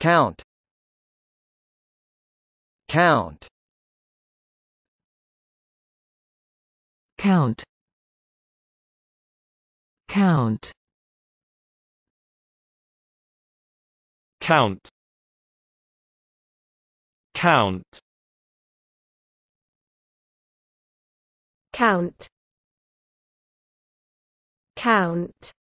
Count. Count. Count. Count. Count. Count. Count. Count.